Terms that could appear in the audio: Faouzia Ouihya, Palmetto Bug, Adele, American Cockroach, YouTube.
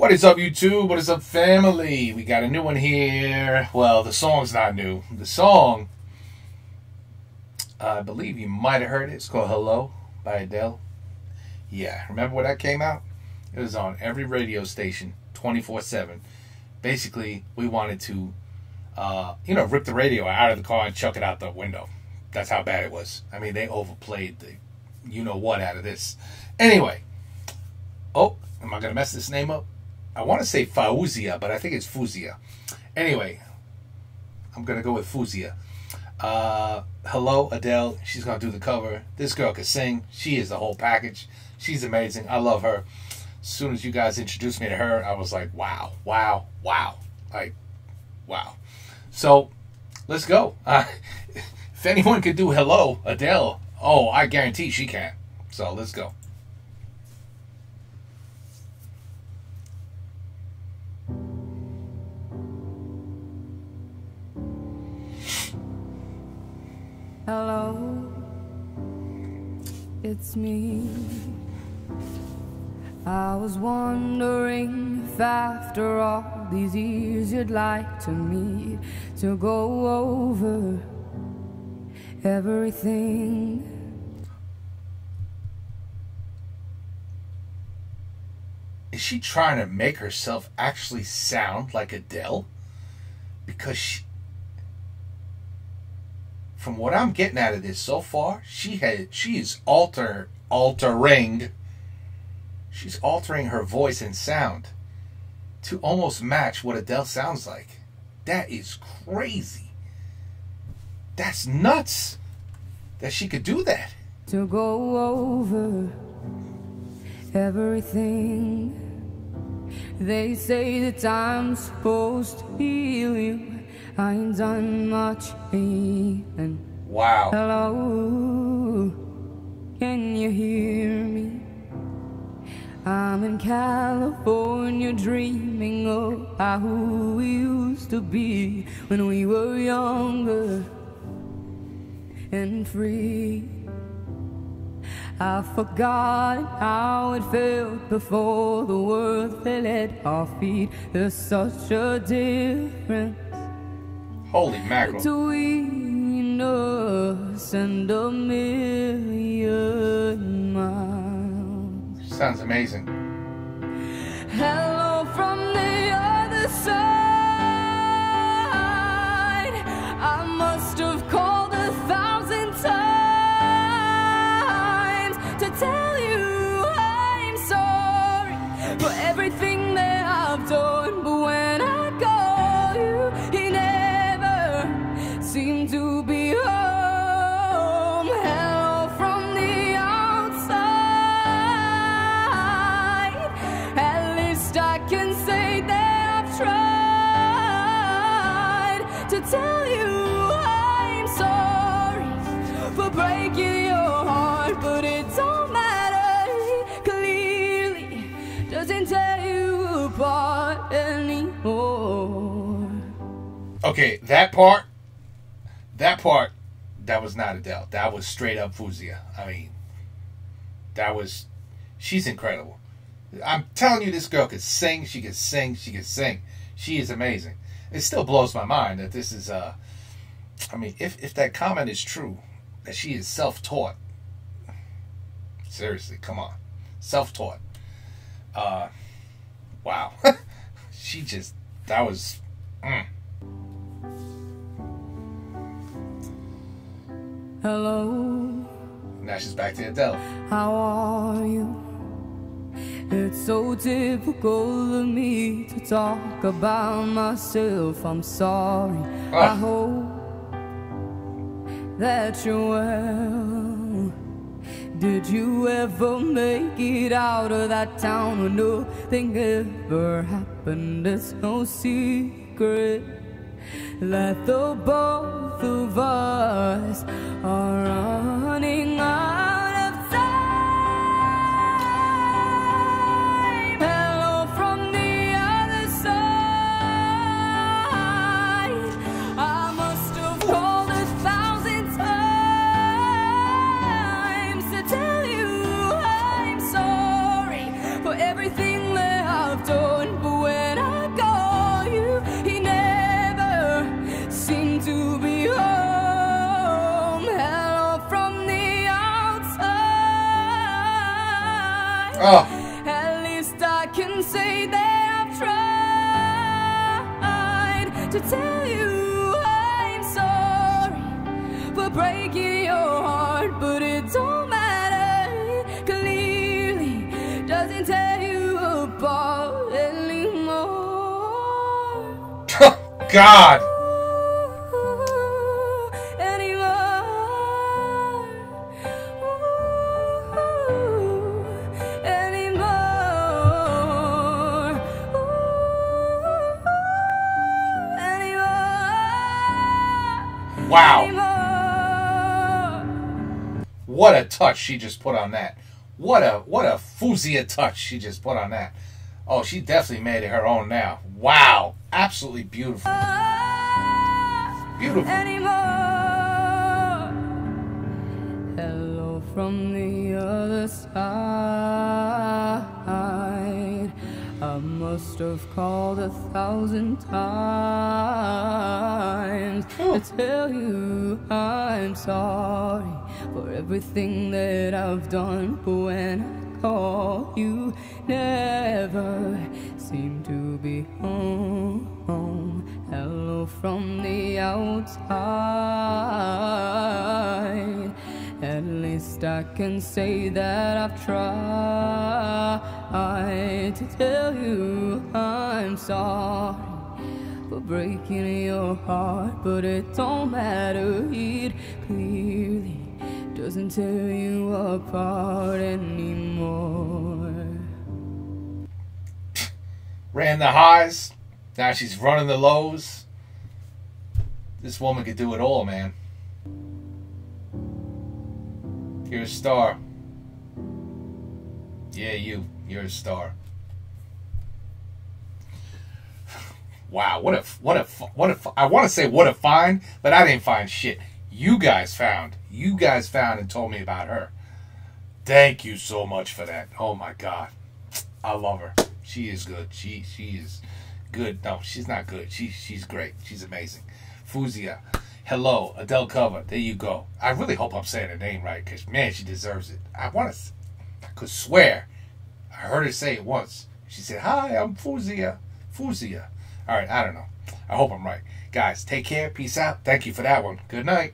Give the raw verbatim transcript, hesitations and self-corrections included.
What is up, YouTube? What is up, family? We got a new one here. Well, the song's not new. The song, I believe you might have heard it. It's called Hello by Adele. Yeah, remember when that came out? It was on every radio station, twenty-four seven. Basically, we wanted to, uh, you know, rip the radio out of the car and chuck it out the window. That's how bad it was. I mean, they overplayed the you-know-what out of this. Anyway. Oh, am I going to mess this name up? I want to say Faouzia, but I think it's Faouzia. Anyway, I'm going to go with Faouzia. Uh, hello, Adele. She's going to do the cover. This girl can sing. She is the whole package. She's amazing. I love her. As soon as you guys introduced me to her, I was like, wow, wow, wow. Like, wow. So, let's go. Uh, if anyone could do Hello, Adele, oh, I guarantee she can. So, let's go. Hello, it's me. I was wondering if after all these years you'd like to meet, to go over everything. Is she trying to make herself actually sound like Adele? Because she, from what I'm getting out of this so far, she had she is alter altering. She's altering her voice and sound to almost match what Adele sounds like. That is crazy. That's nuts that she could do that. To go over everything. They say that I'm supposed to heal you. I ain't done much healing. Wow. Hello, can you hear me? I'm in California dreaming of how we used to be when we were younger and free. I've forgotten how it felt before the world fell at our feet. There's such a difference. Holy mackerel. Between us and a million miles. Sounds amazing. Hello from the other side. I must have called a thousand times to tell you I'm sorry for everything that I've done. But when I seem to be home. Hello from the outside. At least I can say that I've tried to tell you I'm sorry for breaking your heart, but it don't matter. Clearly doesn't tear you apart anymore. Okay, that part. That part, that was not Adele. That was straight up Faouzia. I mean, that was, she's incredible. I'm telling you, this girl could sing. She could sing. She could sing. She is amazing. It still blows my mind that this is, uh, I mean, if, if that comment is true, that she is self-taught. Seriously, come on. Self-taught. Uh, wow. She just, that was, mm. Hello. Now she's back to Adele. How are you? It's so difficult of me to talk about myself. I'm sorry. Oh. I hope that you're well. Did you ever make it out of that town when nothing ever happened? It's no secret that the both of us are running out of time. Hello from the other side. I must have called a thousand times to tell you I'm sorry for everything that I've done. and say that I've tried to tell you I'm sorry for breaking your heart, but it don't matter. It clearly doesn't tear you apart anymore. God. Wow. What a touch she just put on that. What a what a Faouzia touch she just put on that. Oh, she definitely made it her own now. Wow. Absolutely beautiful. Beautiful. Anymore. Hello from the other side. I must have called a thousand times oh. to tell you I'm sorry for everything that I've done. But when I call, you never seem to be home. Hello from the outside. At least I can say that I've tried to tell you I'm sorry for breaking your heart, but it don't matter. It clearly doesn't tear you apart anymore. Ran the highs, now she's running the lows. This woman could do it all, man. You're a star. Yeah, you. You're a star. Wow, what a what a what a I want to say what a find, but I didn't find shit. You guys found. You guys found and told me about her. Thank you so much for that. Oh my God, I love her. She is good. She she is good. No, she's not good. She she's great. She's amazing. Faouzia. Hello, Adele cover. There you go. I really hope I'm saying her name right, because, man, she deserves it. I want to... I could swear I heard her say it once. She said, hi, I'm Faouzia. Faouzia. All right, I don't know. I hope I'm right. Guys, take care. Peace out. Thank you for that one. Good night.